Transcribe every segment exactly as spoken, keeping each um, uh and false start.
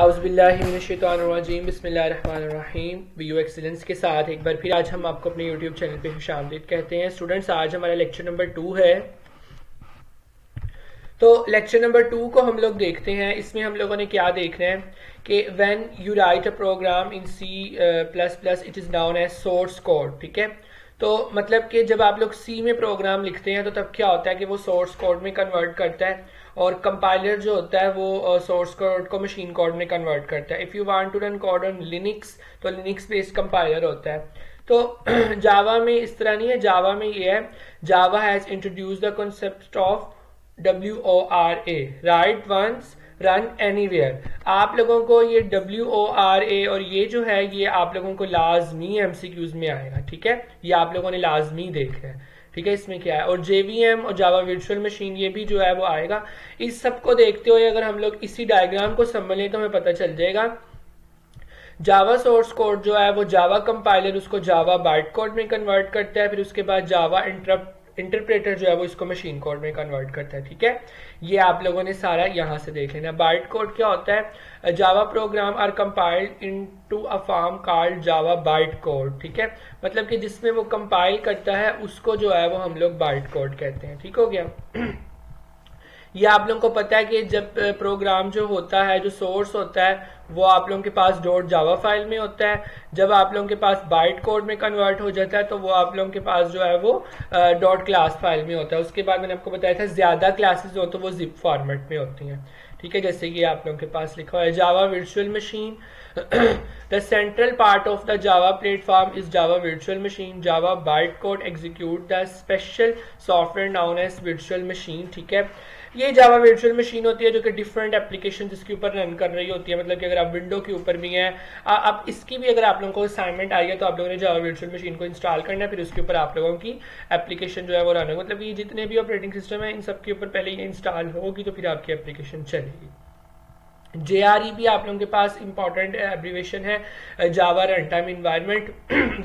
औज़ुबिल्लाहिमिनश्शैतानिर्रजीम बिस्मिल्लाहिर्रहमानिर्रहीम VO excellence के साथ एक बार फिर आज हम आपको अपने यूट्यूब चैनल पे खुशामदीद कहते हैं। स्टूडेंट्स, आज हमारा लेक्चर नंबर टू है। तो लेक्चर नंबर टू को हम लोग देखते हैं। इसमें हम लोगों ने क्या देखना है कि when you write a program in C plus plus it is known as source code. ठीक है, तो मतलब कि जब आप लोग सी में प्रोग्राम लिखते हैं तो तब क्या होता है कि वो सोर्स कोड में कन्वर्ट करता है और कंपाइलर जो होता है वो सोर्स uh, कोड को मशीन कोड में कन्वर्ट करता है। If you want to run code on Linux तो लिनक्स बेस्ड कंपाइलर होता है। तो जावा में इस तरह नहीं है। जावा में ये है, Java has introduce the concept of W O R A, write once run anywhere. आप लोगों को ये डब्ल्यू ओ आर ए और ये जो है ये आप लोगों को लाजमी एम सी क्यूज में आएगा। ठीक है, ये आप लोगों ने लाजमी देखा है। ठीक है, इसमें क्या है, और जे वी एम और जावा वर्चुअल मशीन ये भी जो है वो आएगा। इस सब को देखते हुए अगर हम लोग इसी डायग्राम को समझ लें तो हमें पता चल जाएगा जावा सोर्स कोड जो है वो जावा कंपाइलर उसको जावा बाइट कोड में कन्वर्ट करता है, फिर उसके बाद जावा इंटरप्ट इंटरप्रेटर जो है वो इसको मशीन कोड में कन्वर्ट करता है। ठीक है, ये आप लोगों ने सारा यहाँ से देख लेना। बाइट कोड क्या होता है, Java program are compiled into a form called Java byte code. ठीक है, मतलब कि जिसमें वो कंपाइल करता है उसको जो है वो हम लोग बाइट कोड कहते हैं। ठीक हो गया। ये आप लोगों को पता है कि जब प्रोग्राम जो होता है, जो सोर्स होता है वो आप लोगों के पास डॉट जावा फाइल में होता है। जब आप लोगों के पास बाइट कोड में कन्वर्ट हो जाता है तो वो आप लोगों के पास जो है वो डॉट क्लास फाइल में होता है। उसके बाद मैंने आपको बताया था ज्यादा क्लासेस हो तो वो जिप फॉर्मेट में होती हैं। ठीक है, जैसे कि आप लोगों के पास लिखा हुआ है Java virtual machine. The central part of the Java platform is Java virtual machine. Java byte code execute the special software known as virtual machine. ठीक है, ये जावा वर्चुअल मशीन होती है जो कि डिफरेंट एप्लीकेशन इसके ऊपर रन कर रही होती है। मतलब कि अगर आप विंडो के ऊपर भी हैं, आप इसकी भी अगर आप लोगों को असाइनमेंट आई है तो आप लोगों ने जावा वर्चुअल मशीन को इंस्टॉल करना है, फिर उसके ऊपर आप लोगों की एप्लीकेशन जो है वो रन होगी। मतलब ये जितने भी ऑपरेटिंग सिस्टम है इन सब के ऊपर पहले ये इंस्टॉल होगी तो फिर आपकी एप्लीकेशन चलेगी। जे आर ई भी आप लोगों के पास इंपॉर्टेंट एब्रीवेशन है, Java runtime environment.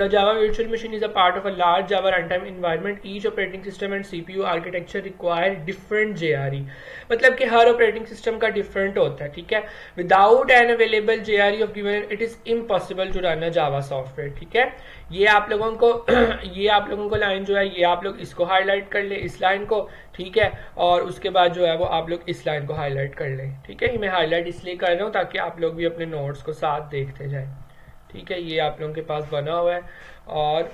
The Java virtual machine is a part of a large Java runtime environment. Each operating system and CPU architecture require different J R E. मतलब कि हर operating system का different होता है। ठीक है, without an available J R E of given it is impossible to run a Java software. ठीक है, ये आप लोगों को ये आप लोगों को लाइन जो है ये आप लोग इसको हाईलाइट कर लें, इस लाइन को। ठीक है, और उसके बाद जो है वो आप लोग इस लाइन को हाईलाइट कर लें। ठीक है, ये मैं हाईलाइट इसलिए कर रहा हूँ ताकि आप लोग भी अपने नोट्स को साथ देखते जाएं। ठीक है, ये आप लोगों के पास बना हुआ है और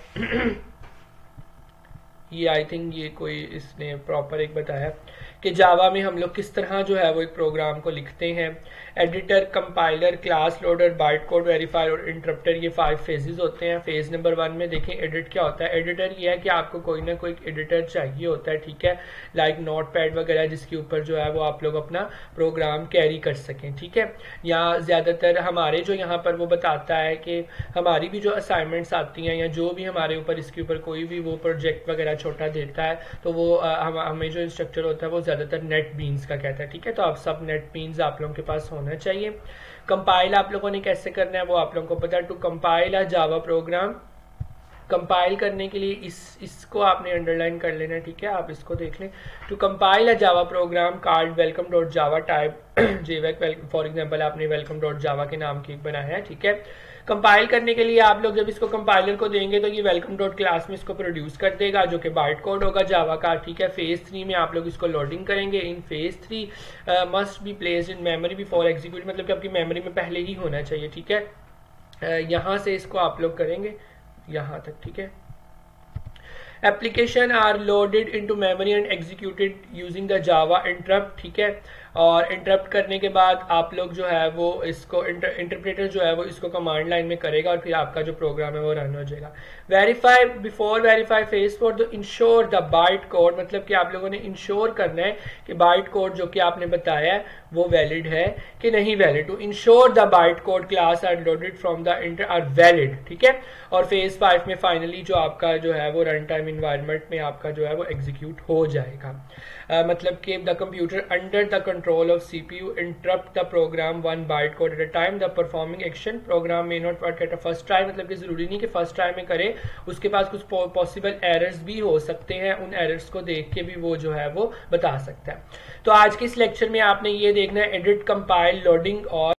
ये आई थिंक ये कोई इसने प्रॉपर एक बताया कि जावा में हम लोग किस तरह जो है वो एक प्रोग्राम को लिखते हैं। Editor, compiler, class loader, byte code verifier और इंटरप्टर, ये फाइव फेजेस होते हैं। फेज नंबर वन में देखें एडिट क्या होता है। एडिटर ये है कि आपको कोई ना कोई एडिटर चाहिए होता है। ठीक है, लाइक नोट पैड वगैरह जिसके ऊपर जो है वो आप लोग अपना प्रोग्राम कैरी कर सकें। ठीक है, या ज़्यादातर हमारे जो यहाँ पर वो बताता है कि हमारी भी जो असाइनमेंट्स आती हैं या जो भी हमारे ऊपर इसके ऊपर कोई भी वो प्रोजेक्ट वगैरह छोटा देता है तो वो हम हमें जो इंस्ट्रक्टर होता है वो ज़्यादातर नेटबीन्स का कहता है। ठीक है, तो आप सब नेटबीन्स आप लोगों के पास होना चाहिए। कंपाइल आप लोगों ने कैसे करना है वो आप लोगों को पता है। To compile a Java program, compile करने के लिए इस इसको आपने अंडरलाइन कर लेना। ठीक है, आप इसको देख लें। To compile a Java program called welcome dot Java type javac. For example आपने वेलकम डॉट जावा के नाम की एक बनाया है। ठीक है, कंपाइल करने के लिए आप लोग जब इसको कंपाइलर को देंगे तो ये वेलकम डॉट क्लास में इसको प्रोड्यूस कर देगा जो कि बाइट कोड होगा जावा का। ठीक है, फेज थ्री में आप लोग इसको लोडिंग करेंगे। In phase three must be placed in memory before execute, मतलब कि आपकी मेमोरी में पहले ही होना चाहिए। ठीक है, uh, यहाँ से इसको आप लोग करेंगे यहाँ तक। ठीक है, application are loaded into memory and executed using the Java interpret. ठीक है, और इंटरप्ट करने के बाद आप लोग जो है वो इसको इंटरप्रेटर जो है वो इसको कमांड लाइन में करेगा और फिर आपका जो प्रोग्राम है वो रन हो जाएगा। Verify before verify phase four the ensure the byte code, मतलब कि आप लोगों ने इंश्योर करना है कि बाइट कोड जो कि आपने बताया है वो वैलिड है कि नहीं valid. To ensure the byte code class are loaded from the inter are valid. ठीक है, और फेज फाइव में फाइनली जो आपका जो है वो रन टाइम इन्वायरमेंट में आपका जो है वो एग्जीक्यूट हो जाएगा। uh, मतलब कि the computer under the control of C P U interrupt the program one byte code at a time. The performing action program may not work at a first try. मतलब कि जरूरी नहीं कि first try में करे, उसके पास कुछ possible errors भी हो सकते हैं। उन एरर्स को देख के भी वो जो है वो बता सकता है। तो आज के इस लेक्चर में आपने ये देखना है एडिट, कंपाइल, लोडिंग और